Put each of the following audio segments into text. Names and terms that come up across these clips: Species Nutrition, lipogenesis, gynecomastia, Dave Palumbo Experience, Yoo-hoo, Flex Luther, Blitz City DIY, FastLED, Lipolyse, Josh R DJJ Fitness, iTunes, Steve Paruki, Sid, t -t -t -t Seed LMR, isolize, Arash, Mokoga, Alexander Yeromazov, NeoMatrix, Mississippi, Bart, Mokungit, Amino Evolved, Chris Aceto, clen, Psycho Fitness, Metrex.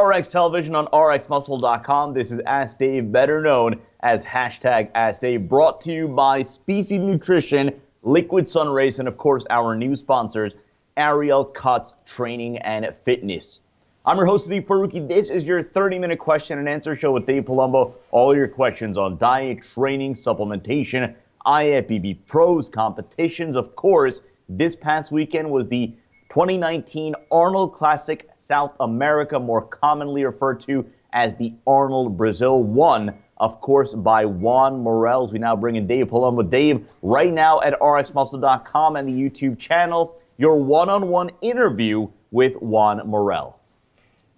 RX Television on RxMuscle.com. This is Ask Dave, better known as hashtag Ask Dave, brought to you by Species Nutrition, Liquid Sunrace, and of course our new sponsors, Ariel Cuts Training and Fitness. I'm your host, Steve Paruki. This is your 30-minute question and answer show with Dave Palumbo. All your questions on diet, training, supplementation, IFBB pros, competitions. Of course, this past weekend was the 2019 Arnold Classic South America, more commonly referred to as the Arnold Brazil, won, of course, by Juan Morel. We now bring in Dave Palumbo. Dave, right now at RxMuscle.com and the YouTube channel, your one-on-one interview with Juan Morel.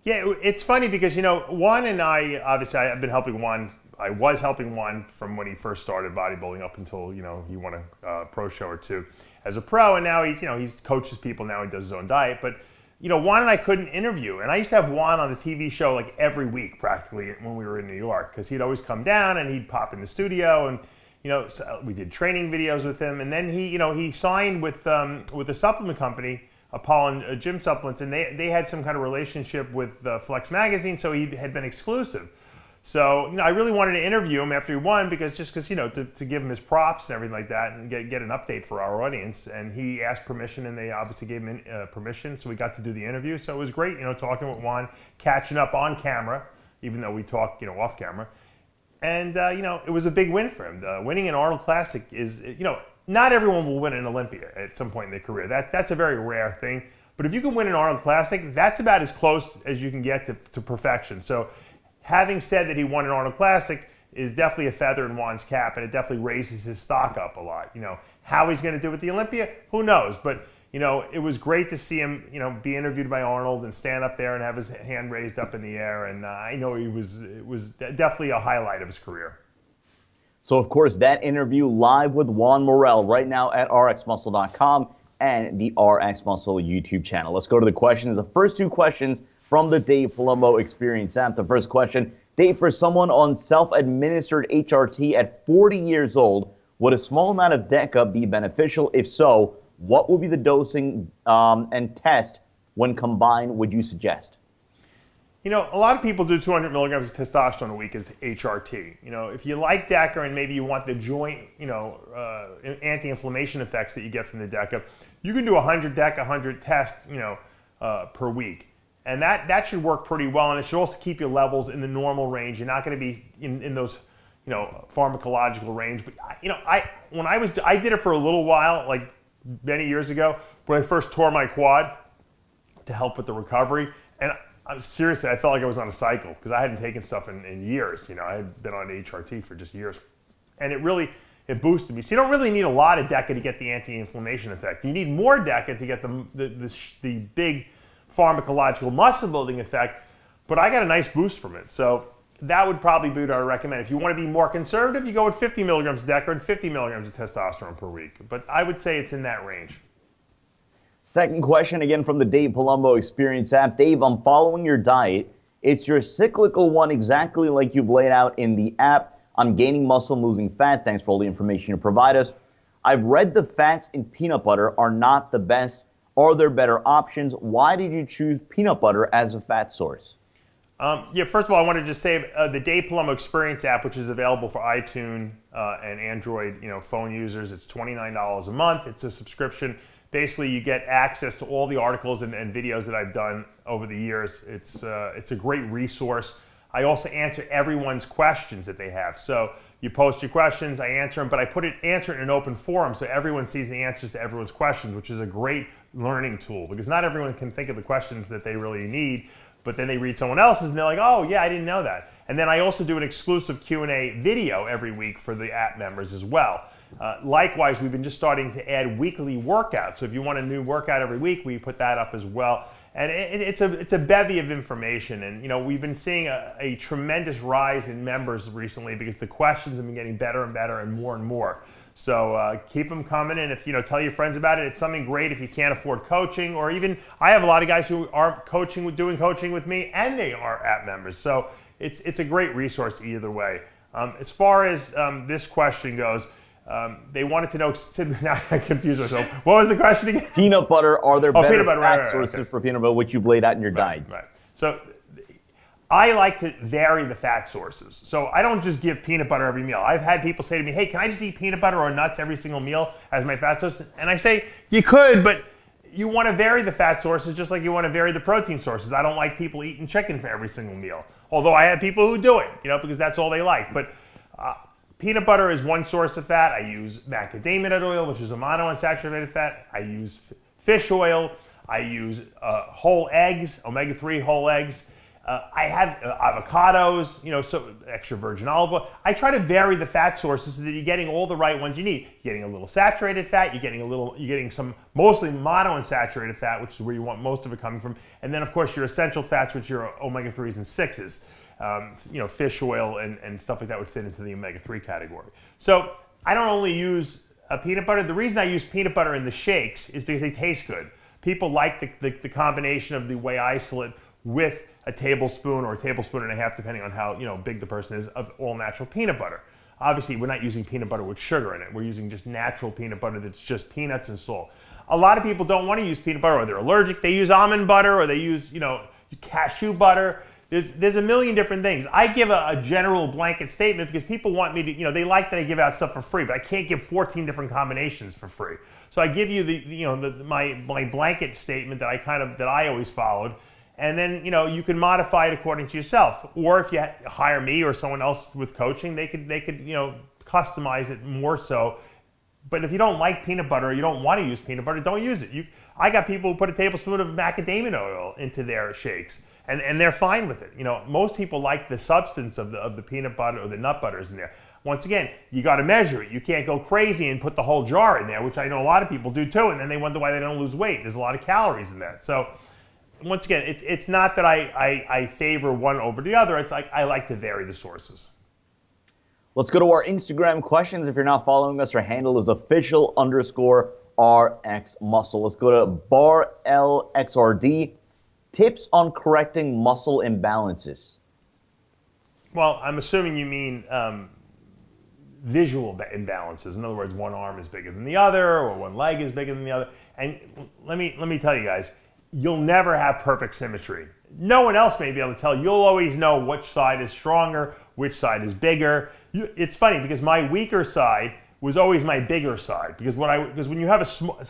Yeah, it's funny because, you know, Juan and I, obviously, I've been helping Juan. I was helping Juan from when he first started bodybuilding up until, you know, he won a pro show or two as a pro, and now he's, you know, he coaches people, now he does his own diet. But, you know, Juan and I couldn't interview, and I used to have Juan on the TV show like every week practically when we were in New York, because he'd always come down and he'd pop in the studio, and, you know, so we did training videos with him. And then he, you know, he signed with a supplement company, Apollon Gym Supplements, and they had some kind of relationship with Flex Magazine, so he had been exclusive. So, you know, I really wanted to interview him after he won, because just because, you know, to give him his props and everything like that, and get an update for our audience. And he asked permission, and they obviously gave him permission, so we got to do the interview. So it was great, you know, talking with Juan, catching up on camera, even though we talk, you know, off camera. And, you know, it was a big win for him. Winning an Arnold Classic is, you know, not everyone will win an Olympia at some point in their career. That's a very rare thing. But if you can win an Arnold Classic, that's about as close as you can get to perfection. So, having said that, he won an Arnold Classic is definitely a feather in Juan's cap, and it definitely raises his stock up a lot. You know, how he's going to do with the Olympia, who knows? But, you know, it was great to see him, you know, be interviewed by Arnold and stand up there and have his hand raised up in the air. And I know it was definitely a highlight of his career. So, of course, that interview live with Juan Morel right now at RxMuscle.com and the RxMuscle YouTube channel. Let's go to the questions. The first two questions from the Dave Palumbo Experience app. The first question, Dave, for someone on self-administered HRT at 40 years old, would a small amount of DECA be beneficial? If so, what would be the dosing and test when combined would you suggest? You know, a lot of people do 200 milligrams of testosterone a week as HRT. You know, if you like DECA and maybe you want the joint, you know, anti-inflammation effects that you get from the DECA, you can do 100 DECA, 100 tests, you know, per week. And that should work pretty well, and it should also keep your levels in the normal range. You're not going to be in those, you know, pharmacological range. But, you know, I did it for a little while, like many years ago, when I first tore my quad to help with the recovery. And seriously, I felt like I was on a cycle, because I hadn't taken stuff in years. You know, I had been on HRT for just years, and it boosted me. So you don't really need a lot of DECA to get the anti-inflammation effect. You need more DECA to get the big pharmacological muscle building effect, but I got a nice boost from it. So that would probably be what I recommend. If you want to be more conservative, you go with 50 milligrams of DECA and 50 milligrams of testosterone per week. But I would say it's in that range. Second question, again from the Dave Palumbo Experience app. Dave, I'm following your diet. It's your cyclical one, exactly like you've laid out in the app. I'm gaining muscle and losing fat. Thanks for all the information you provide us. I've read the fats in peanut butter are not the best. Are there better options? Why did you choose peanut butter as a fat source? Yeah, first of all, I want to just say the Dave Palumbo Experience app, which is available for iTunes and Android, you know, phone users. It's $29 a month. It's a subscription. Basically, you get access to all the articles and videos that I've done over the years. It's a great resource. I also answer everyone's questions that they have. So you post your questions, I answer them, but I answer it in an open forum so everyone sees the answers to everyone's questions, which is a great learning tool, because not everyone can think of the questions that they really need, but then they read someone else's and they're like, oh yeah, I didn't know that. And then I also do an exclusive Q&A video every week for the app members as well. Likewise, we've been just starting to add weekly workouts. So if you want a new workout every week, we put that up as well. And it's a bevy of information. And, you know, we've been seeing a tremendous rise in members recently, because the questions have been getting better and better and more and more. So keep them coming, and if you know, tell your friends about it. It's something great if you can't afford coaching, or even I have a lot of guys who are doing coaching with me, and they are app members. So it's a great resource either way. As far as this question goes, they wanted to know. Now I confused myself. What was the question again? Peanut butter. Are there better fat sources for peanut butter, which you've laid out in your diets? Right. So I like to vary the fat sources. So I don't just give peanut butter every meal. I've had people say to me, hey, can I just eat peanut butter or nuts every single meal as my fat source? And I say, you could, but you want to vary the fat sources just like you want to vary the protein sources. I don't like people eating chicken for every single meal. Although I have people who do it, you know, because that's all they like. But peanut butter is one source of fat. I use macadamia nut oil, which is a monounsaturated fat. I use fish oil. I use whole eggs, omega-3 whole eggs. I have avocados, you know, so extra virgin olive oil. I try to vary the fat sources so that you're getting all the right ones you need. You're getting a little saturated fat, you're getting some mostly monounsaturated fat, which is where you want most of it coming from. And then of course your essential fats, which are omega-3s and 6s. You know, fish oil and stuff like that would fit into the omega-3 category. So I don't only use peanut butter. The reason I use peanut butter in the shakes is because they taste good. People like the combination of the whey isolate with a tablespoon or a tablespoon and a half, depending on how, you know, big the person is, of all-natural peanut butter. Obviously, we're not using peanut butter with sugar in it. We're using just natural peanut butter that's just peanuts and salt. A lot of people don't want to use peanut butter, or they're allergic. They use almond butter, or they use, you know, cashew butter. There's a million different things. I give a general blanket statement because people want me to, you know, they like that I give out stuff for free, but I can't give 14 different combinations for free. So I give you the, you know, my blanket statement that I I always followed. And then, you know, you can modify it according to yourself. Or if you hire me or someone else with coaching, they could, you know, customize it more so. But if you don't like peanut butter or you don't want to use peanut butter, don't use it. I got people who put a tablespoon of macadamia oil into their shakes, and they're fine with it. You know, most people like the substance of the peanut butter or the nut butters in there. Once again, you got to measure it. You can't go crazy and put the whole jar in there, which I know a lot of people do too, and then they wonder why they don't lose weight. There's a lot of calories in that. So once again, it's not that I favor one over the other. It's like I like to vary the sources. Let's go to our Instagram questions. If you're not following us, our handle is official_RxMuscle. Let's go to BarLXRD. Tips on correcting muscle imbalances. Well, I'm assuming you mean visual imbalances. In other words, one arm is bigger than the other, or one leg is bigger than the other. And let me tell you guys, you'll never have perfect symmetry. No one else may be able to tell. You'll always know which side is stronger, which side is bigger. It's funny because my weaker side was always my bigger side, because when you have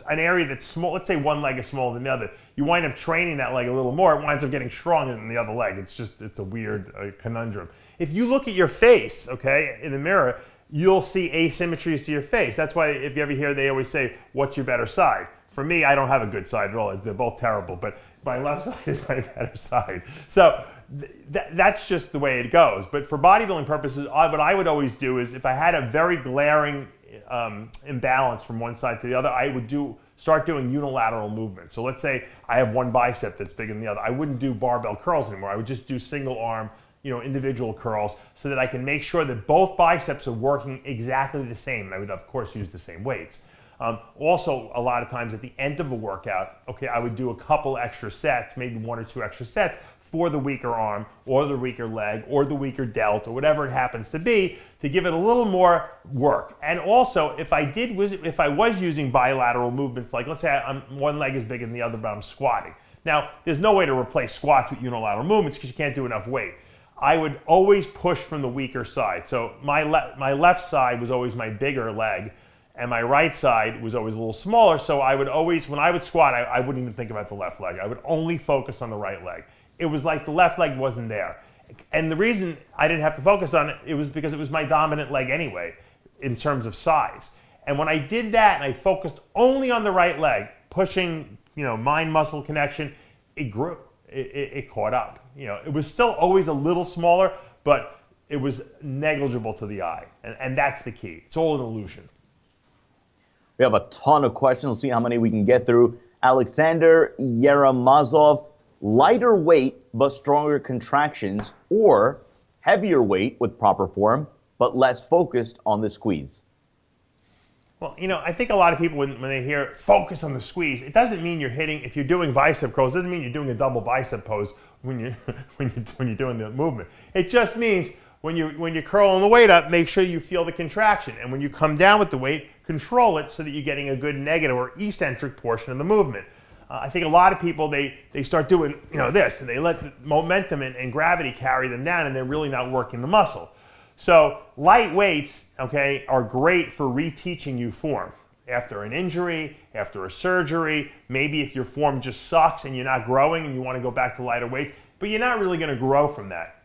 an area that's small, let's say one leg is smaller than the other, you wind up training that leg a little more. It winds up getting stronger than the other leg. It's a weird conundrum. If you look at your face, okay, in the mirror, you'll see asymmetries to your face. That's why if you ever hear, they always say, "What's your better side?" For me, I don't have a good side at all. They're both terrible, but my left side is my better side. So that's just the way it goes. But for bodybuilding purposes, what I would always do is if I had a very glaring imbalance from one side to the other, I would start doing unilateral movements. So let's say I have one bicep that's bigger than the other. I wouldn't do barbell curls anymore. I would just do single arm, you know, individual curls, so that I can make sure that both biceps are working exactly the same. I would, of course, use the same weights. Also, a lot of times at the end of a workout, okay, I would do a couple extra sets, maybe one or two extra sets for the weaker arm or the weaker leg or the weaker delt or whatever it happens to be, to give it a little more work. And also, if I was using bilateral movements, like let's say one leg is bigger than the other, but I'm squatting. Now, there's no way to replace squats with unilateral movements because you can't do enough weight. I would always push from the weaker side. So my left side was always my bigger leg, and my right side was always a little smaller, so I would always, when I would squat, I wouldn't even think about the left leg. I would only focus on the right leg. It was like the left leg wasn't there. And the reason I didn't have to focus on it, was because it was my dominant leg anyway, in terms of size. And when I did that, and I focused only on the right leg, pushing, you know, mind-muscle connection, it grew. It caught up. You know, it was still always a little smaller, but it was negligible to the eye. And that's the key. It's all an illusion. We have a ton of questions. Let's see how many we can get through. Alexander Yeromazov, lighter weight but stronger contractions, or heavier weight with proper form but less focused on the squeeze? Well, you know, I think a lot of people, when they hear focus on the squeeze, it doesn't mean you're hitting, if you're doing bicep curls, it doesn't mean you're doing a double bicep pose when you're doing the movement. It just means when you're curling the weight up, make sure you feel the contraction. And when you come down with the weight, control it so that you're getting a good negative or eccentric portion of the movement. I think a lot of people, they start doing this, and they let the momentum and gravity carry them down, and they're really not working the muscle. So light weights, okay, are great for reteaching you form. After an injury, after a surgery, maybe if your form just sucks and you're not growing and you want to go back to lighter weights, but you're not really going to grow from that.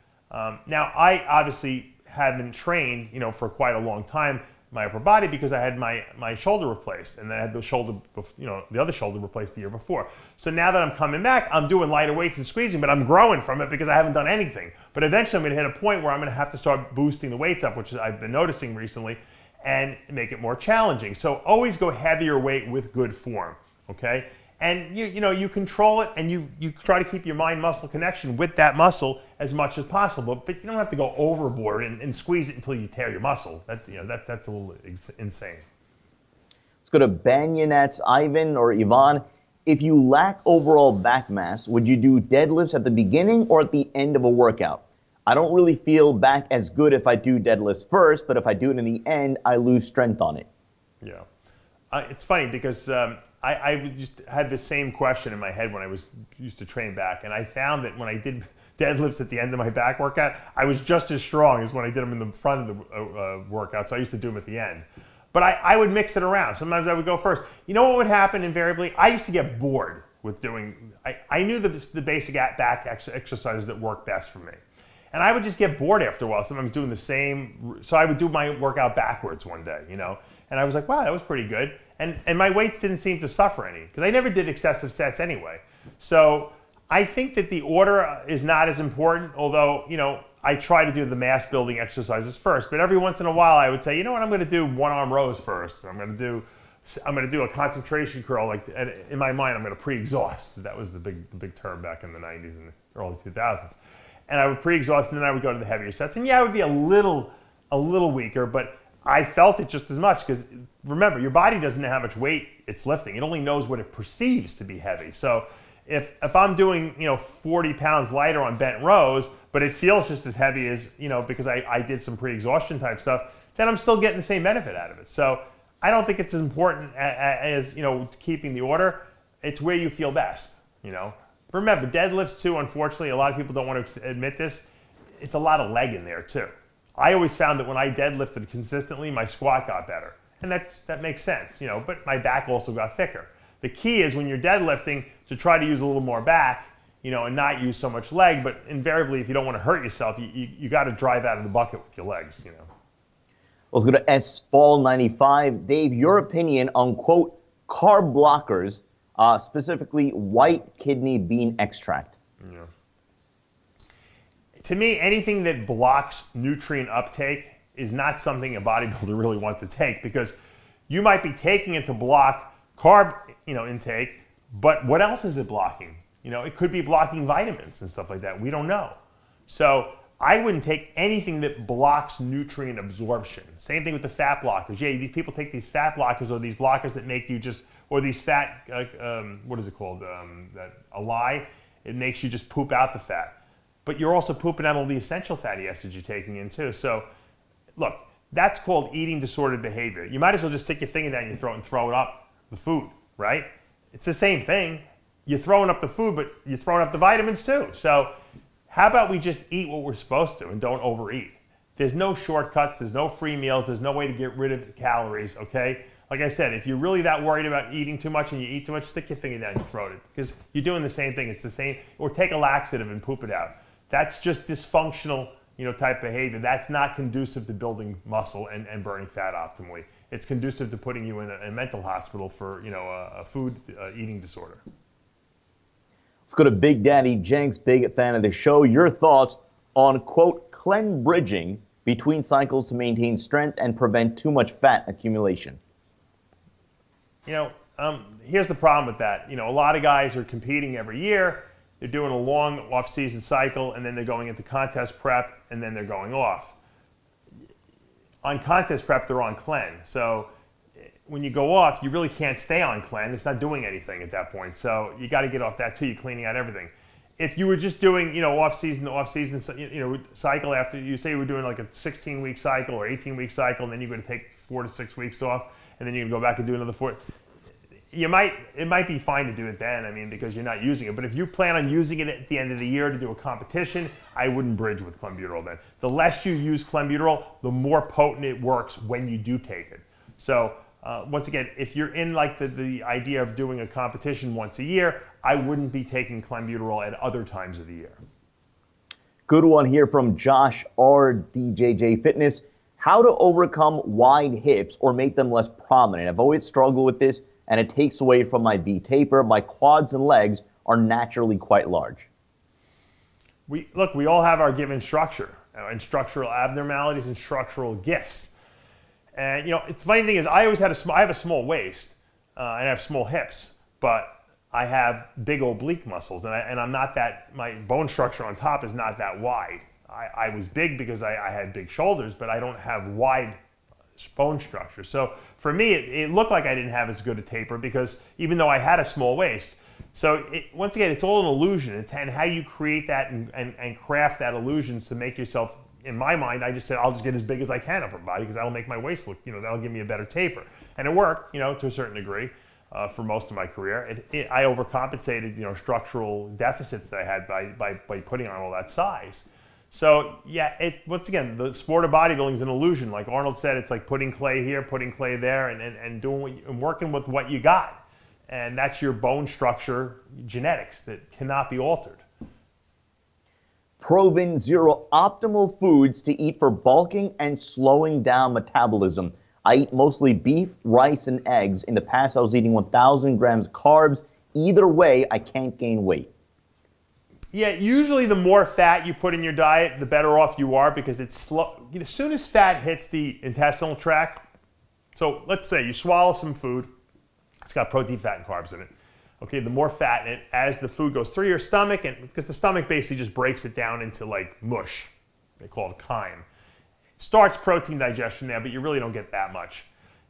Now, I obviously haven't trained, for quite a long time, my upper body, because I had my shoulder replaced, and then I had the shoulder, the other shoulder replaced the year before. So now that I'm coming back, I'm doing lighter weights and squeezing, but I'm growing from it because I haven't done anything. But eventually I'm gonna hit a point where I'm gonna have to start boosting the weights up, which I've been noticing recently, and make it more challenging. So always go heavier weight with good form, okay? And you control it, and you try to keep your mind-muscle connection with that muscle as much as possible, but you don't have to go overboard and squeeze it until you tear your muscle. That, that's a little insane. Let's go to Banyanets Ivan or Ivan. If you lack overall back mass, would you do deadlifts at the beginning or at the end of a workout? I don't really feel back as good if I do deadlifts first, but if I do it in the end, I lose strength on it. Yeah. It's funny because I just had the same question in my head when I used to train back, and I found that when I did deadlifts at the end of my back workout, I was just as strong as when I did them in the front of the workout, so I used to do them at the end. But I would mix it around. Sometimes I would go first. You know what would happen invariably? I used to get bored with doing, I knew the basic back exercises that worked best for me. And I would just get bored after a while, sometimes doing the same, so I would do my workout backwards one day, And I was like, wow, that was pretty good. And my weights didn't seem to suffer any, because I never did excessive sets anyway. So I think that the order is not as important, although, I try to do the mass building exercises first. But every once in a while, I would say, you know what, I'm gonna do one-arm rows first. I'm gonna do a concentration curl. Like, in my mind, I'm gonna pre-exhaust. That was the big term back in the 90s and early 2000s. And I would pre-exhaust, and then I would go to the heavier sets. And yeah, it would be a little weaker, but I felt it just as much, because remember, your body doesn't know how much weight it's lifting. It only knows what it perceives to be heavy. So if I'm doing 40 pounds lighter on bent rows, but it feels just as heavy as, because I did some pre-exhaustion type stuff, then I'm still getting the same benefit out of it. So I don't think it's as important as keeping the order. It's where you feel best, Remember, deadlifts too, unfortunately, a lot of people don't want to admit this, it's a lot of leg in there too. I always found that when I deadlifted consistently, my squat got better. And that makes sense, but my back also got thicker. The key is when you're deadlifting to try to use a little more back, and not use so much leg, but invariably if you don't want to hurt yourself, you got to drive out of the bucket with your legs, Let's go to SPA95. Dave, your opinion on, quote, carb blockers, specifically white kidney bean extract. Yeah. To me, anything that blocks nutrient uptake is not something a bodybuilder really wants to take, because you might be taking it to block carb intake, but what else is it blocking? It could be blocking vitamins and stuff like that. We don't know. So I wouldn't take anything that blocks nutrient absorption. Same thing with the fat blockers. Yeah, these people take these fat blockers or these blockers that make you just, or these fat, what is it called, a lie? It makes you just poop out the fat. But you're also pooping out all the essential fatty acids you're taking in too. So look, that's called eating disordered behavior. You might as well just stick your finger down your throat and throw it up the food, right? It's the same thing. You're throwing up the food, but you're throwing up the vitamins too. So how about we just eat what we're supposed to and don't overeat? There's no shortcuts, there's no free meals, there's no way to get rid of calories, okay? Like I said, if you're really that worried about eating too much and you eat too much, stick your finger down your throat, because you're doing the same thing, it's the same, or take a laxative and poop it out. That's just dysfunctional, type behavior. That's not conducive to building muscle and burning fat optimally. It's conducive to putting you in a mental hospital for, a food eating disorder. Let's go to Big Daddy Jenks, big fan of the show. Your thoughts on, quote, clen bridging between cycles to maintain strength and prevent too much fat accumulation. Here's the problem with that. A lot of guys are competing every year. They're doing a long off-season cycle, and then they're going into contest prep, and then they're going off. On contest prep, they're on clen. So when you go off, you really can't stay on clen. It's not doing anything at that point. So you got to get off that too. You're cleaning out everything. If you were just doing, off-season to off-season, cycle after, you say you were doing like a 16-week cycle or 18-week cycle, and then you're going to take 4 to 6 weeks off, and then you can go back and do another 4. it might be fine to do it then, I mean, because you're not using it. But if you plan on using it at the end of the year to do a competition, I wouldn't bridge with clenbuterol then. The less you use clenbuterol, the more potent it works when you do take it. So once again, if you're in like the idea of doing a competition once a year, I wouldn't be taking clenbuterol at other times of the year. Good one here from Josh R. DJJ Fitness. How to overcome wide hips or make them less prominent. I've always struggled with this, and it takes away from my V taper. My quads and legs are naturally quite large. Look, we all have our given structure and structural abnormalities and structural gifts. And you know, it's funny thing is I always had I have a small waist and I have small hips, but I have big oblique muscles, and I'm not that, my bone structure on top is not that wide. I was big because I had big shoulders, but I don't have wide bone structure. So for me, it looked like I didn't have as good a taper because even though I had a small waist. So once again, it's all an illusion. It's, and how you create that and craft that illusion to make yourself, in my mind, I just said, I'll just get as big as I can upper body because that'll make my waist look, you know, that'll give me a better taper. And it worked, you know, to a certain degree for most of my career. I overcompensated, you know, structural deficits that I had by putting on all that size. So yeah, once again, the sport of bodybuilding is an illusion. Like Arnold said, it's like putting clay here, putting clay there, and doing and working with what you got. And that's your bone structure genetics that cannot be altered. Proven Zero, optimal foods to eat for bulking and slowing down metabolism. I eat mostly beef, rice, and eggs. In the past, I was eating 1,000 grams carbs. Either way, I can't gain weight. Yeah, usually the more fat you put in your diet, the better off you are because it's slow. As soon as fat hits the intestinal tract, so let's say you swallow some food, it's got protein, fat, and carbs in it. Okay, the more fat in it, as the food goes through your stomach, and because the stomach basically just breaks it down into like mush, they call it chyme. It starts protein digestion there, but you really don't get that much.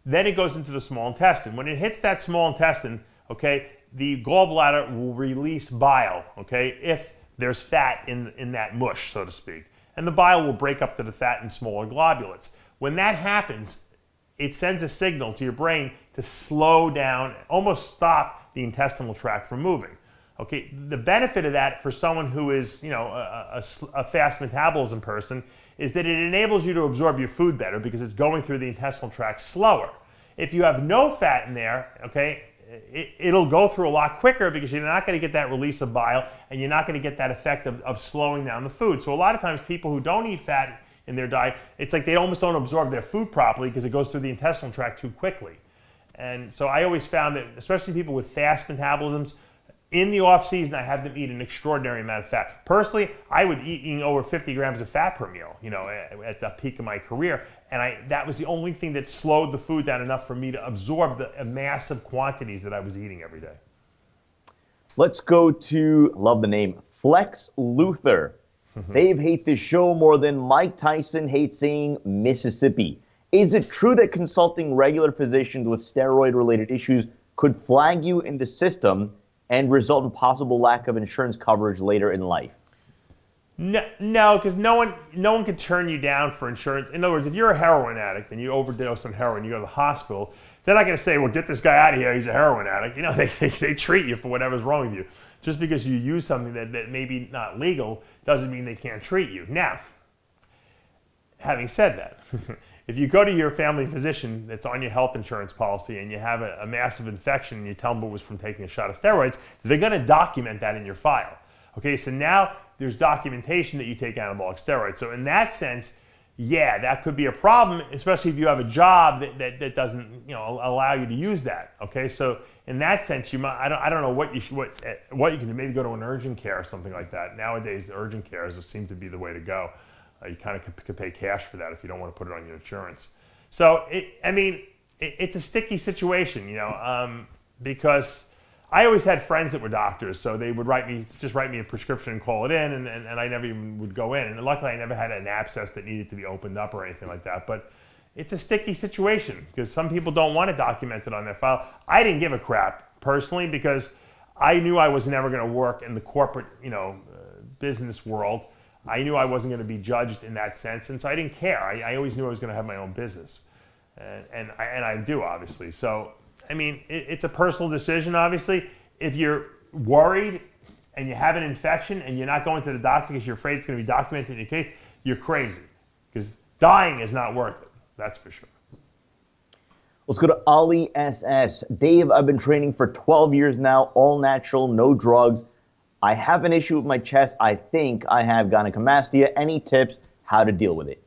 Then it goes into the small intestine. When it hits that small intestine, okay, the gallbladder will release bile, okay, if there's fat in that mush, so to speak. And the bile will break up to the fat in smaller globules. When that happens, it sends a signal to your brain to slow down, almost stop the intestinal tract from moving. Okay, the benefit of that for someone who is, you know, a fast metabolism person is that it enables you to absorb your food better because it's going through the intestinal tract slower. If you have no fat in there, okay, it'll go through a lot quicker because you're not going to get that release of bile and you're not going to get that effect of slowing down the food. So a lot of times people who don't eat fat in their diet, it's like they almost don't absorb their food properly because it goes through the intestinal tract too quickly. And so I always found that, especially people with fast metabolisms, in the off season I have them eat an extraordinary amount of fat. Personally, I would eat over 50 grams of fat per meal, you know, at the peak of my career. And that was the only thing that slowed the food down enough for me to absorb the massive quantities that I was eating every day. Let's go to, love the name, Flex Luther. Dave hates this show more than Mike Tyson hates seeing Mississippi. Is it true that consulting regular physicians with steroid-related issues could flag you in the system and result in possible lack of insurance coverage later in life? No, because no one can turn you down for insurance. In other words, if you're a heroin addict and you overdose on heroin, you go to the hospital, they're not going to say, well, get this guy out of here, he's a heroin addict. You know, they treat you for whatever's wrong with you. Just because you use something that may be not legal doesn't mean they can't treat you. Now, having said that, if you go to your family physician that's on your health insurance policy and you have a massive infection and you tell them it was from taking a shot of steroids, they're going to document that in your file. Okay, so now there's documentation that you take anabolic steroids. So in that sense, yeah, that could be a problem, especially if you have a job that doesn't, you know, allow you to use that. Okay, so in that sense, you might, I don't know what you should, what you can do. Maybe go to an urgent care or something like that. Nowadays, the urgent cares seem to be the way to go. You kind of could pay cash for that if you don't want to put it on your insurance. So it's a sticky situation, you know, because I always had friends that were doctors, so they would just write me a prescription and call it in, and I never even would go in. And luckily, I never had an abscess that needed to be opened up or anything like that. But it's a sticky situation because some people don't want it documented on their file. I didn't give a crap personally because I knew I was never going to work in the corporate, you know, business world. I knew I wasn't going to be judged in that sense, and so I didn't care. I always knew I was going to have my own business, and I do obviously. So I mean, it's a personal decision, obviously. If you're worried and you have an infection and you're not going to the doctor because you're afraid it's going to be documented in your case, you're crazy, because dying is not worth it. That's for sure. Let's go to Ali SS. Dave, I've been training for 12 years now, all natural, no drugs. I have an issue with my chest. I think I have gynecomastia. Any tips how to deal with it?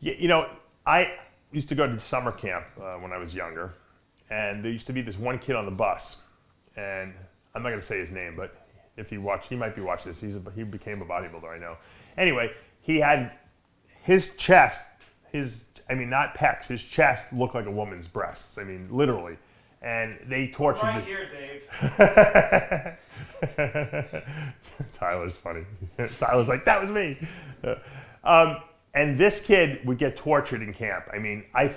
You know, I used to go to summer camp when I was younger, and there used to be this one kid on the bus, and I'm not going to say his name, but if he watched, he might be watching this. He became a bodybuilder, I know. Anyway, he had his chest, I mean, not pecs, his chest looked like a woman's breasts. I mean, literally. And they tortured me. Right here, Dave. Tyler's funny. Tyler's like, that was me. And this kid would get tortured in camp. I mean, I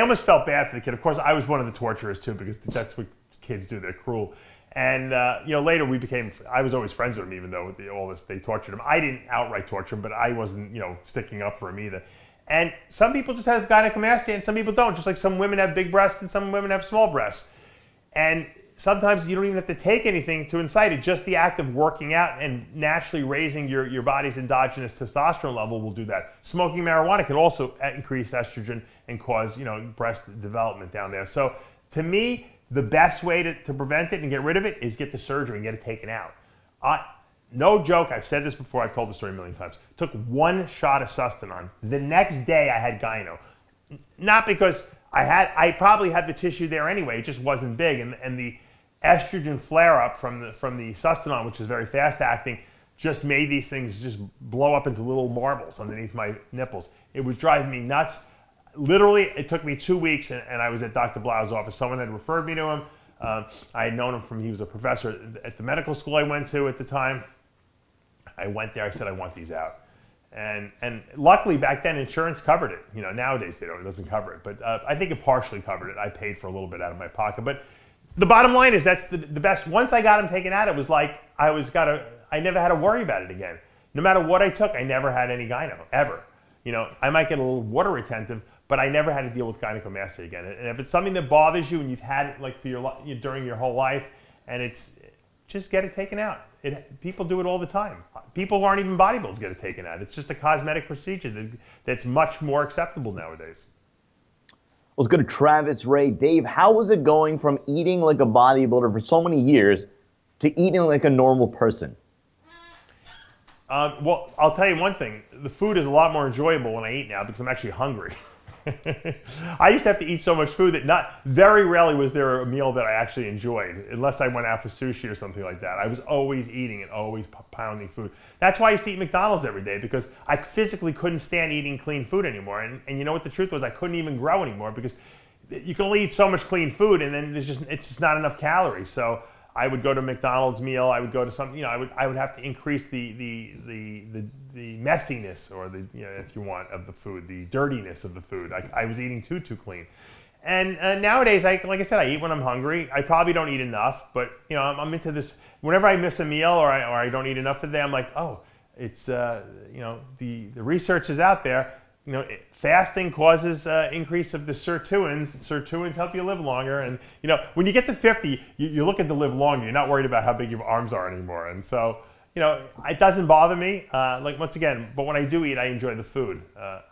almost felt bad for the kid. Of course, I was one of the torturers too, because that's what kids do. They're cruel. And you know, later we became. I was always friends with him, even though all this they tortured him. I didn't outright torture him, but I wasn't, you know, sticking up for him either. And some people just have gynecomastia, and some people don't. Just like some women have big breasts and some women have small breasts. And sometimes you don't even have to take anything to incite it. Just the act of working out and naturally raising your body's endogenous testosterone level will do that. Smoking marijuana can also increase estrogen and cause, you know, breast development down there. So to me, the best way to prevent it and get rid of it is get the surgery and get it taken out. No joke, I've said this before, I've told the story a million times. Took one shot of Sustanon. The next day I had gyno. Not because I probably had the tissue there anyway, it just wasn't big. And the estrogen flare-up from the Sustanon, which is very fast-acting, just made these things just blow up into little marbles underneath my nipples. It was driving me nuts. Literally, it took me 2 weeks, and I was at Dr. Blau's office. Someone had referred me to him. I had known him he was a professor at the medical school I went to at the time. I went there, I said, I want these out. And luckily back then insurance covered it. You know, nowadays it doesn't cover it, but I think it partially covered it. I paid for a little bit out of my pocket. But the bottom line is that's the best. Once I got them taken out, it was like I never had to worry about it again. No matter what I took, I never had any gyno, ever. You know, I might get a little water retentive, but I never had to deal with gynecomastia again. And if it's something that bothers you and you've had it like during your whole life, and it's just get it taken out. People do it all the time. People who aren't even bodybuilders get it taken out. It's just a cosmetic procedure that's much more acceptable nowadays. Let's go to Travis Ray. Dave, how was it going from eating like a bodybuilder for so many years to eating like a normal person? Well, I'll tell you one thing. The food is a lot more enjoyable when I eat now because I'm actually hungry. I used to have to eat so much food that very rarely was there a meal that I actually enjoyed, unless I went out for sushi or something like that. I was always eating and always pounding food. That's why I used to eat McDonald's every day, because I physically couldn't stand eating clean food anymore. And you know what the truth was? I couldn't even grow anymore, because you can only eat so much clean food, and then it's just not enough calories. So I would go to a McDonald's meal. I would go to something. You know, I would have to increase the messiness, or the, you know, if you want, of the food, the dirtiness of the food. I was eating too clean, and nowadays, like I said, I eat when I'm hungry. I probably don't eat enough, but you know, I'm into this. Whenever I miss a meal or I don't eat enough of them, I'm like, oh, it's you know, the research is out there. You know, fasting causes increase of the sirtuins. Sirtuins help you live longer. And, you know, when you get to 50, you're looking to live longer. You're not worried about how big your arms are anymore. And so, you know, it doesn't bother me. Like, once again, but when I do eat, I enjoy the food.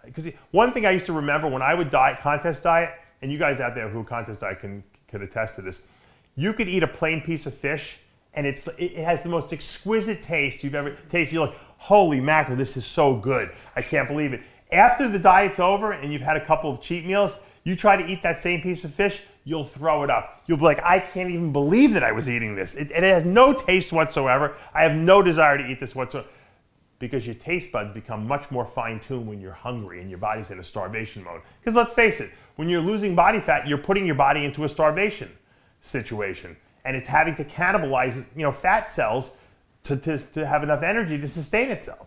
Because one thing I used to remember when I would contest diet, and you guys out there who contest diet could attest to this, you could eat a plain piece of fish, and it has the most exquisite taste you've ever tasted. You're like, holy mackerel, this is so good. I can't believe it. After the diet's over and you've had a couple of cheat meals, you try to eat that same piece of fish, you'll throw it up. You'll be like, I can't even believe that I was eating this. It has no taste whatsoever. I have no desire to eat this whatsoever. Because your taste buds become much more fine-tuned when you're hungry and your body's in a starvation mode. Because let's face it, when you're losing body fat, you're putting your body into a starvation situation. And it's having to cannibalize, you know, fat cells to have enough energy to sustain itself.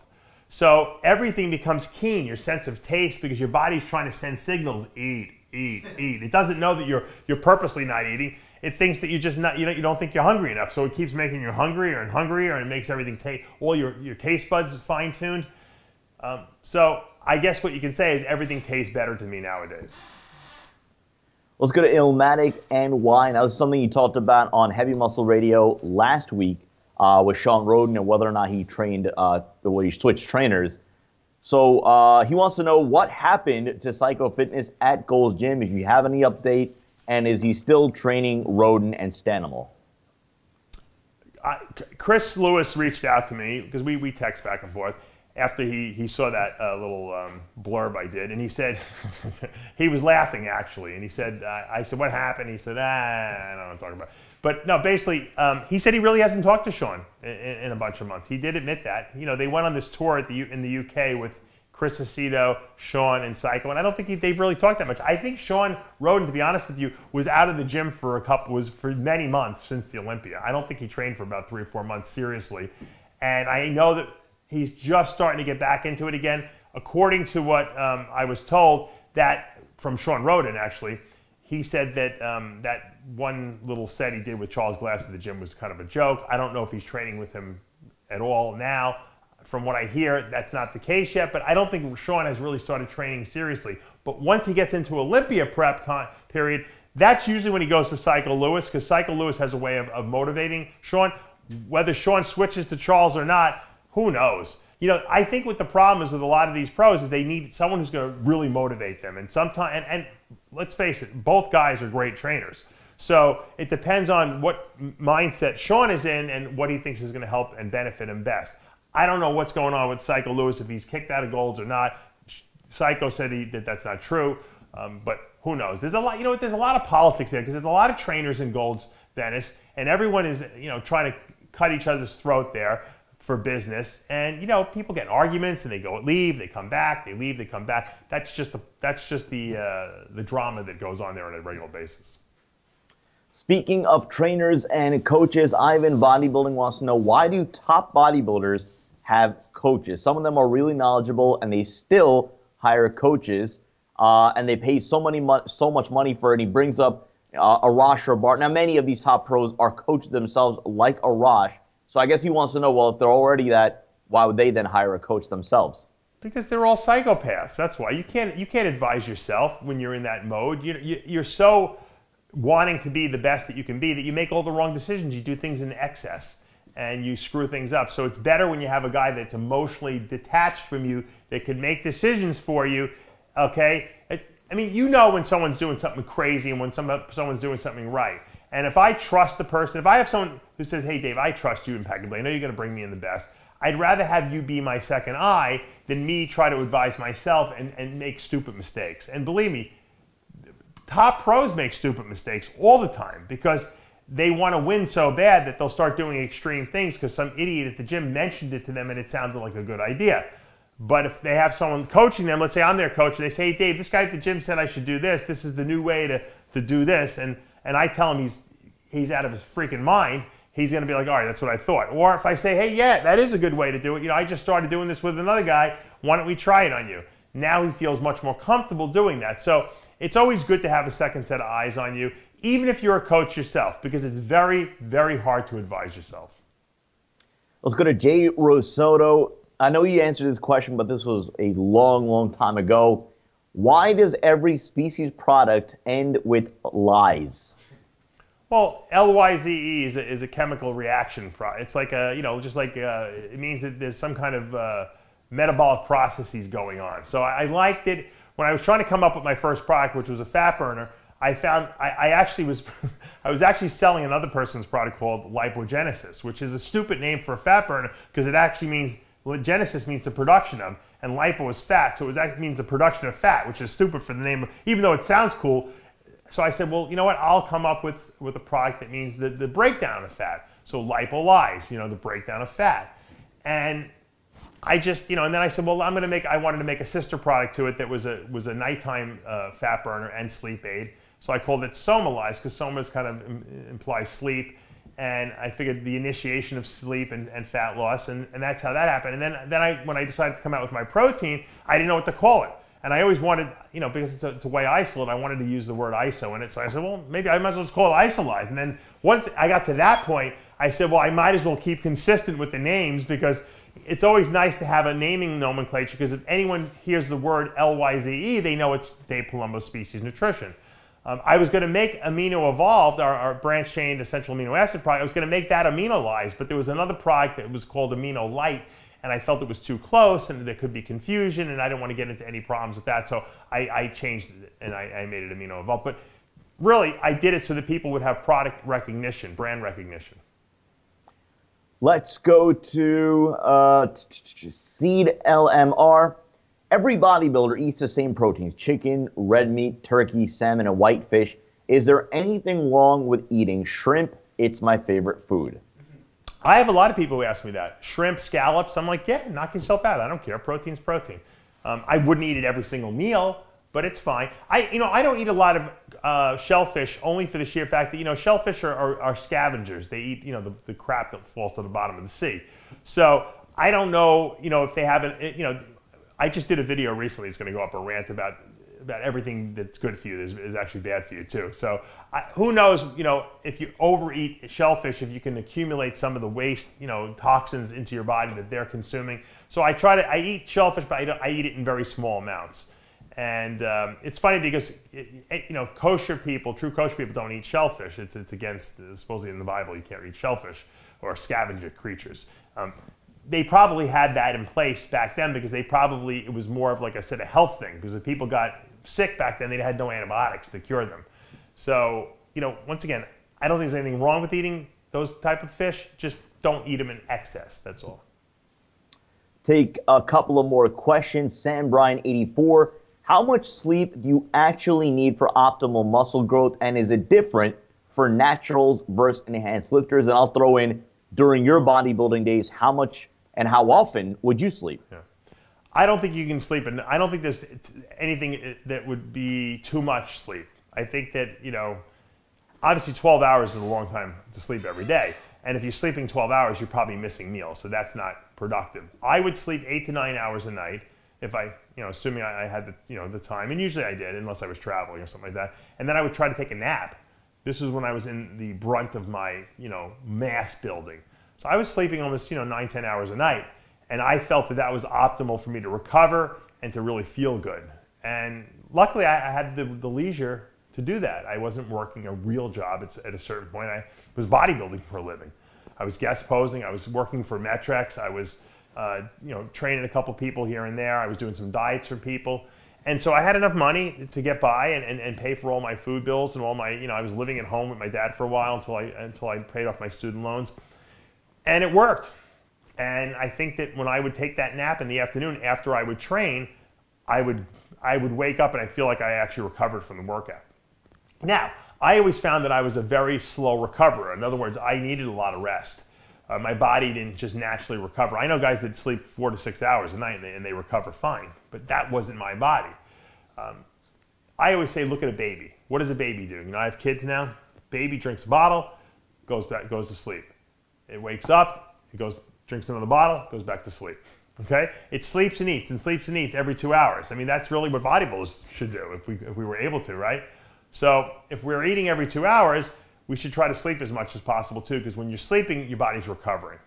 So everything becomes keen, your sense of taste, because your body's trying to send signals, eat, eat, eat. It doesn't know that you're purposely not eating. It thinks that you don't think you're hungry enough. So it keeps making you hungrier and hungrier, and it makes everything all your taste buds fine-tuned. So I guess what you can say is everything tastes better to me nowadays. Let's go to Illmatic and wine. That was something you talked about on Heavy Muscle Radio last week with Shawn Rhoden and whether or not he trained, well, he switched trainers. So he wants to know what happened to Psycho Fitness at Gold's Gym, if you have any update, and is he still training Rhoden and Stanimal? Chris Lewis reached out to me because we text back and forth after he saw that little blurb I did, and he said, he was laughing actually, and he said, I said, what happened? He said, I don't know what I'm talking about. But no, basically, he said he really hasn't talked to Shawn in a bunch of months. He did admit that. You know, they went on this tour at in the UK with Chris Aceto, Shawn, and Psycho, and I don't think they've really talked that much. I think Shawn Rhoden, to be honest with you, was out of the gym for for many months since the Olympia. I don't think he trained for about 3 or 4 months seriously, and I know that he's just starting to get back into it again. According to what I was told, that from Shawn Rhoden actually, he said that that one little set he did with Charles Glass at the gym was kind of a joke. I don't know if he's training with him at all now. From what I hear, that's not the case yet, but I don't think Shawn has really started training seriously. But once he gets into Olympia prep time period, that's usually when he goes to Psycho Lewis, because Psycho Lewis has a way of motivating Shawn. Whether Shawn switches to Charles or not, who knows? You know, I think what the problem is with a lot of these pros is they need someone who's going to really motivate them. And sometimes, and let's face it, both guys are great trainers. So it depends on what mindset Shawn is in and what he thinks is going to help and benefit him best. I don't know what's going on with Psycho Lewis, if he's kicked out of Gold's or not. Psycho said that that's not true, but who knows? There's a lot, you know what? There's a lot of politics there because there's a lot of trainers in Gold's Venice, and everyone is, you know, trying to cut each other's throat there for business. And you know, people get in arguments and they go leave, they come back, they leave, they come back. That's just the drama that goes on there on a regular basis. Speaking of trainers and coaches, Ivan Bodybuilding wants to know, why do top bodybuilders have coaches? Some of them are really knowledgeable and they still hire coaches and they pay so much money for it. He brings up Arash or Bart. Now, many of these top pros are coaches themselves, like Arash. So I guess he wants to know, well, if they're already that, why would they then hire a coach themselves? Because they're all psychopaths. That's why. You can't advise yourself when you're in that mode. You're so wanting to be the best that you can be that you make all the wrong decisions. You do things in excess and you screw things up. So it's better when you have a guy that's emotionally detached from you that can make decisions for you, okay? I mean, you know when someone's doing something crazy and when someone's doing something right. And if I trust the person, if I have someone who says, hey, Dave, I trust you impeccably. I know you're going to bring me in the best. I'd rather have you be my second eye than me try to advise myself and make stupid mistakes. And believe me, top pros make stupid mistakes all the time because they want to win so bad that they'll start doing extreme things because some idiot at the gym mentioned it to them and it sounded like a good idea. But if they have someone coaching them, let's say I'm their coach, and they say, hey, Dave, this guy at the gym said I should do this. This is the new way to do this. And I tell him he's out of his freaking mind. He's going to be like, all right, that's what I thought. Or if I say, hey, yeah, that is a good way to do it. You know, I just started doing this with another guy. Why don't we try it on you? Now he feels much more comfortable doing that. So it's always good to have a second set of eyes on you, even if you're a coach yourself, because it's very, very hard to advise yourself. Let's go to Jay Rosoto. I know you answered this question, but this was a long, long time ago. Why does every Species product end with lyes? Well, Lyze is a chemical reaction. It's like a, you know, just like it means that there's some kind of metabolic processes going on. So I liked it. When I was trying to come up with my first product, which was a fat burner, I found I was actually selling another person's product called lipogenesis, which is a stupid name for a fat burner because it actually means, genesis means the production of, and lipo is fat, so it actually means the production of fat, which is stupid for the name, even though it sounds cool. So I said, well, you know what? I'll come up with a product that means the breakdown of fat. So lipolyse, you know, the breakdown of fat, and I just, you know, and then I said, well, I wanted to make a sister product to it that was a nighttime fat burner and sleep aid. So I called it Somalize because Somas kind of implies sleep. And I figured the initiation of sleep and fat loss, and that's how that happened. And then when I decided to come out with my protein, I didn't know what to call it. And I always wanted, you know, because it's a whey isolate, I wanted to use the word iso in it. So I said, well, maybe I might as well just call it Isolize. And then once I got to that point, I said, well, I might as well keep consistent with the names because it's always nice to have a naming nomenclature because if anyone hears the word Lyze, they know it's Dave Palumbo Species Nutrition. I was going to make Amino Evolved, our branch-chain essential amino acid product. I was going to make that Aminolized, but there was another product that was called Amino Light, and I felt it was too close and there could be confusion, and I didn't want to get into any problems with that, so I changed it and I made it Amino Evolved. But really, I did it so that people would have product recognition, brand recognition. Let's go to Seed LMR. Every bodybuilder eats the same proteins, chicken, red meat, turkey, salmon, and whitefish. Is there anything wrong with eating shrimp? It's my favorite food. I have a lot of people who ask me that. Shrimp, scallops, I'm like, yeah, knock yourself out. I don't care. Protein's protein. I wouldn't eat it every single meal, but it's fine. I don't eat a lot of shellfish only for the sheer fact that, shellfish are scavengers. They eat, the crap that falls to the bottom of the sea. So I don't know, if they haven't, I just did a video recently. It's going to go up a rant about everything that's good for you is actually bad for you too. So who knows, if you overeat shellfish, if you can accumulate some of the waste, toxins into your body that they're consuming. So I eat shellfish, but I eat it in very small amounts. And it's funny because, kosher people, true kosher people don't eat shellfish. It's against, supposedly in the Bible, you can't eat shellfish or scavenger creatures. They probably had that in place back then because it was more of, like I said, a health thing, because if people got sick back then, they had no antibiotics to cure them. So, once again, I don't think there's anything wrong with eating those type of fish. Just don't eat them in excess, that's all. Take a couple of more questions. Sam Bryan 84, how much sleep do you actually need for optimal muscle growth, and is it different for naturals versus enhanced lifters? And I'll throw in, during your bodybuilding days, how much and how often would you sleep? Yeah. I don't think you can sleep, and I don't think there's anything that would be too much sleep. I think that, obviously 12 hours is a long time to sleep every day. And if you're sleeping 12 hours, you're probably missing meals, so that's not productive. I would sleep 8 to 9 hours a night if I, assuming I had the, the time, and usually I did, unless I was traveling or something like that. And then I would try to take a nap. This was when I was in the brunt of my, mass building. So I was sleeping almost, 9-10 hours a night, and I felt that that was optimal for me to recover and to really feel good. And luckily, I had the leisure to do that. I wasn't working a real job at a certain point. I was bodybuilding for a living. I was guest posing. I was working for Metrex. I was, training a couple people here and there. I was doing some diets for people. And so I had enough money to get by and pay for all my food bills and all my, I was living at home with my dad for a while until I paid off my student loans. And it worked. And I think that when I would take that nap in the afternoon after I would train, I would wake up and I feel like I actually recovered from the workout. Now, I always found that I was a very slow recoverer. In other words, I needed a lot of rest. My body didn't just naturally recover. I know guys that sleep 4 to 6 hours a night and they recover fine, but that wasn't my body. I always say, look at a baby. What does a baby do? I have kids now. Baby drinks a bottle, goes to sleep. It wakes up, it goes, drinks another bottle, goes back to sleep. Okay? It sleeps and eats and sleeps and eats every 2 hours. I mean, that's really what bodybuilders should do if we were able to, right? So if we're eating every 2 hours, we should try to sleep as much as possible too, because when you're sleeping, your body's recovering.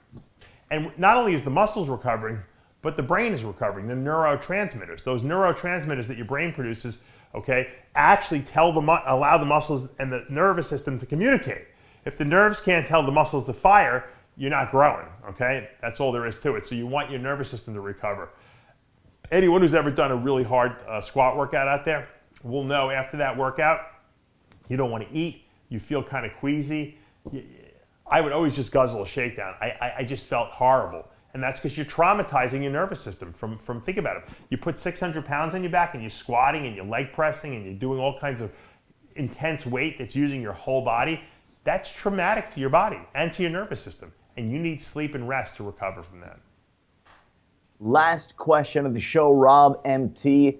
And not only is the muscles recovering, but the brain is recovering, the neurotransmitters. Those neurotransmitters that your brain produces, okay, actually allow the muscles and the nervous system to communicate. If the nerves can't tell the muscles to fire, you're not growing, okay? That's all there is to it. So you want your nervous system to recover. Anyone who's ever done a really hard squat workout out there will know after that workout, you don't want to eat. You feel kind of queasy. I would always just guzzle a shakedown. I just felt horrible. And that's because you're traumatizing your nervous system from think about it. You put 600 pounds on your back and you're squatting and you're leg pressing and you're doing all kinds of intense weight that's using your whole body. That's traumatic to your body and to your nervous system. And you need sleep and rest to recover from that. Last question of the show, Rob MT.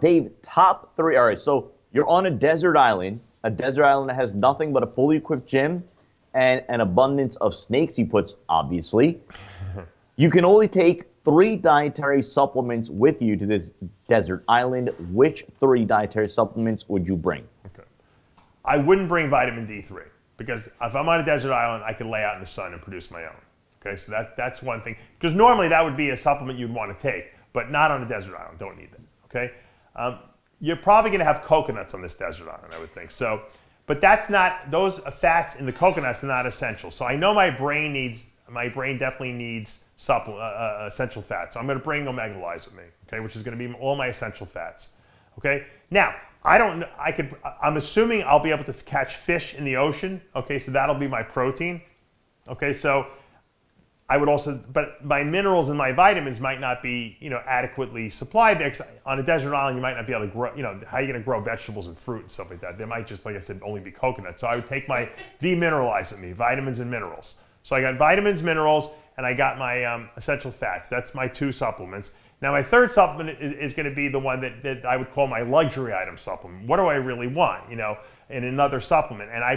Dave, top three. All right, so you're on a desert island that has nothing but a fully equipped gym and an abundance of snakes, he puts, obviously. You can only take 3 dietary supplements with you to this desert island. Which 3 dietary supplements would you bring? Okay. I wouldn't bring vitamin D3 because if I'm on a desert island, I could lay out in the sun and produce my own. Okay, so that's one thing. Because normally that would be a supplement you'd want to take, but not on a desert island. Don't need that, okay? you're probably going to have coconuts on this desert island, I would think. So, but that's not, those fats in the coconuts are not essential. So I know my brain definitely needs essential fats. So I'm going to bring omega lies with me, okay, which is going to be all my essential fats. Okay, now I'm assuming I'll be able to catch fish in the ocean. Okay, so that'll be my protein. Okay, so I would also, but my minerals and my vitamins might not be, you know, adequately supplied there. Because on a desert island, you might not be able to grow, you know, how are you going to grow vegetables and fruit and stuff like that? There might just, like I said, only be coconuts. So I would take my demineralized with me, vitamins and minerals. So I got vitamins, minerals, and I got my essential fats. That's my two supplements. Now my third supplement is going to be the one that I would call my luxury item supplement. What do I really want, you know, in another supplement? And I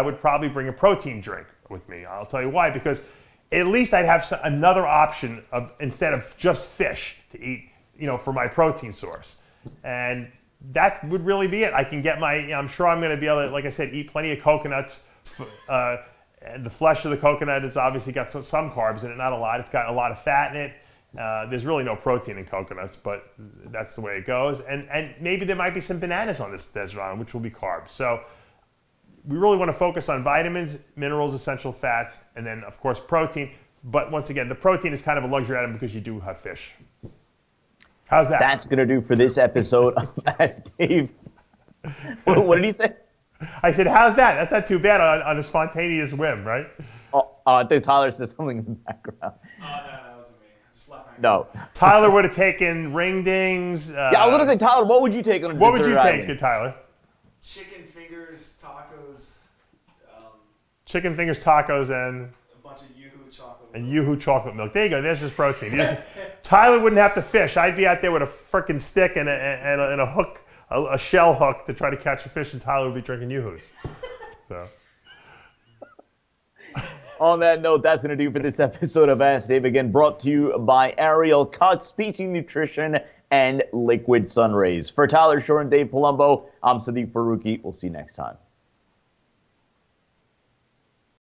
would probably bring a protein drink with me. I'll tell you why, because at least I'd have another option of, instead of just fish to eat, you know, for my protein source. And that would really be it. I can get my, you know, I'm sure I'm going to be able to, like I said, eat plenty of coconuts. The flesh of the coconut has obviously got some carbs in it, not a lot. It's got a lot of fat in it. There's really no protein in coconuts, but that's the way it goes. And maybe there might be some bananas on this desert island, which will be carbs. So we really want to focus on vitamins, minerals, essential fats, and then, of course, protein. But once again, the protein is kind of a luxury item because you do have fish. How's that? That's going to do for this episode of Ask Dave. What did he say? I said, how's that? That's not too bad on a spontaneous whim, right? Oh, I think Tyler said something in the background. No. No, Tyler would have taken ring dings. Yeah, I was gonna say, Tyler, what would you take on a dessert? What would you take, Tyler? Chicken fingers, tacos. Chicken fingers, tacos, and a bunch of Yoo-hoo chocolate milk. And Yoo-hoo chocolate milk. There you go. There's his protein. Tyler wouldn't have to fish. I'd be out there with a freaking stick and a hook, a shell hook, to try to catch a fish, and Tyler would be drinking Yoo-hoos. So. On that note, that's going to do for this episode of Ask Dave. Again, brought to you by Ariel Cuts, Species Nutrition, and Liquid Sunrace. For Tyler Shore and Dave Palumbo, I'm Sid Paruki. We'll see you next time.